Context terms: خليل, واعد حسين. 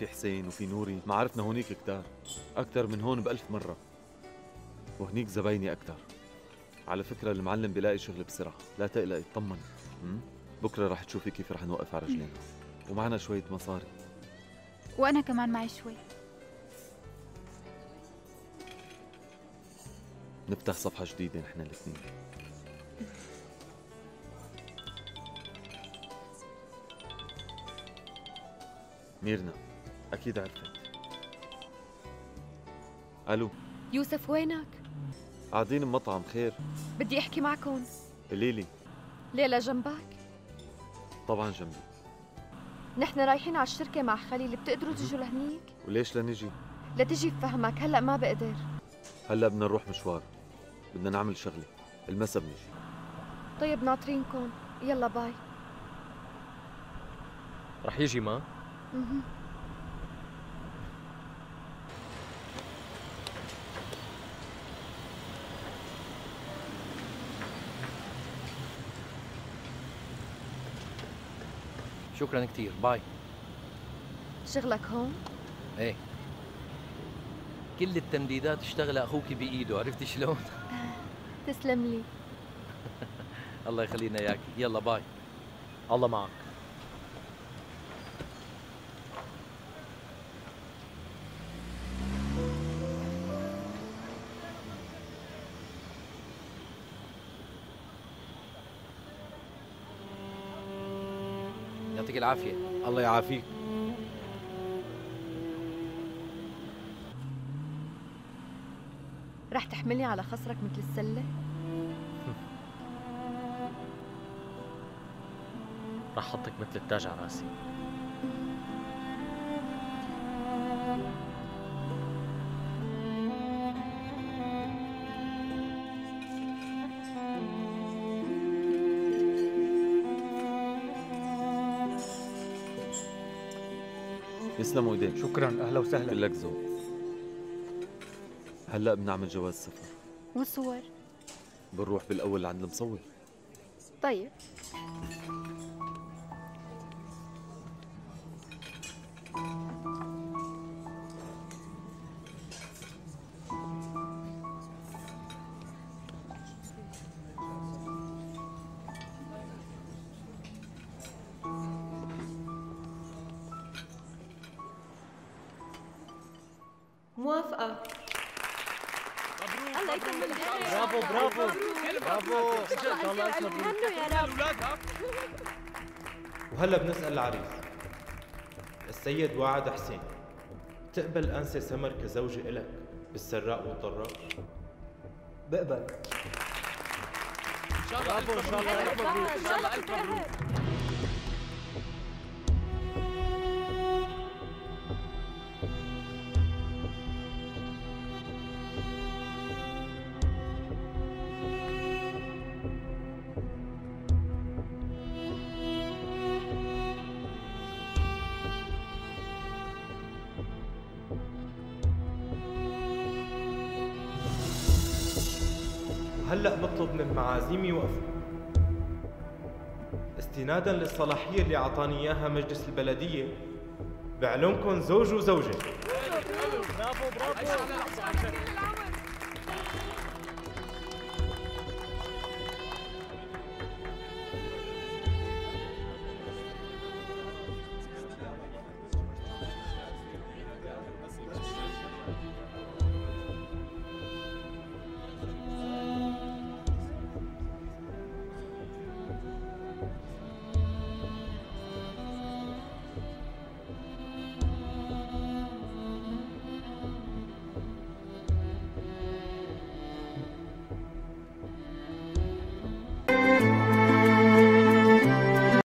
في حسين وفي نوري، معارفنا هونيك كتار أكتر من هون بألف مرة، وهنيك زبايني أكتر. على فكرة المعلم بيلاقي شغل بسرعة، لا تقلق اطمن. بكرة رح تشوفي كيف رح نوقف على رجلينا، ومعنا شوية مصاري. وأنا كمان معي شوي. نفتح صفحة جديدة نحن الاثنين. ميرنا أكيد عرفت. ألو يوسف، وينك؟ قاعدين بمطعم، خير؟ بدي أحكي معكم. قولي لي. ليلى جنبك؟ طبعاً جنبي. نحن رايحين على الشركة مع خليل، بتقدروا تجوا لهنيك؟ وليش لنجي؟ لتجي بفهمك، هلأ ما بقدر. هلأ بدنا نروح مشوار، بدنا نعمل شغلة، المسا بنجي. طيب ناطرينكم، يلا باي. رح يجي ما؟ شكرا كثير، باي. شغلك هون؟ ايه، كل التمديدات اشتغلها اخوك بايده، عرفتي شلون؟ تسلم لي. الله يخلينا اياك، يلا باي. الله معك. يعطيك العافية. الله يعافيك. رح تحملني على خصرك مثل السلة؟ رح حطك مثل التاج على راسي. يسلموا ايديك. شكرا، اهلا وسهلا. لك ذوق. هلا بنعمل جواز سفر والصور. بنروح بالاول عند المصور. طيب. موافقة. الله يكمل الحياة. برافو برافو برافو، الله يسلمك. يا رب. وهلا بنسأل العريس. السيد واعد حسين، بتقبل أنسة سمر كزوجة إلك بالسراء والضراء؟ بقبل. إن شاء الله. برافو، إن شاء الله. إن شاء الله. ألف مبروك. هلأ بطلب من معازيمي يوقفوا استناداً للصلاحية اللي أعطاني إياها مجلس البلدية بعلومكم زوج وزوجة. برافو برافو.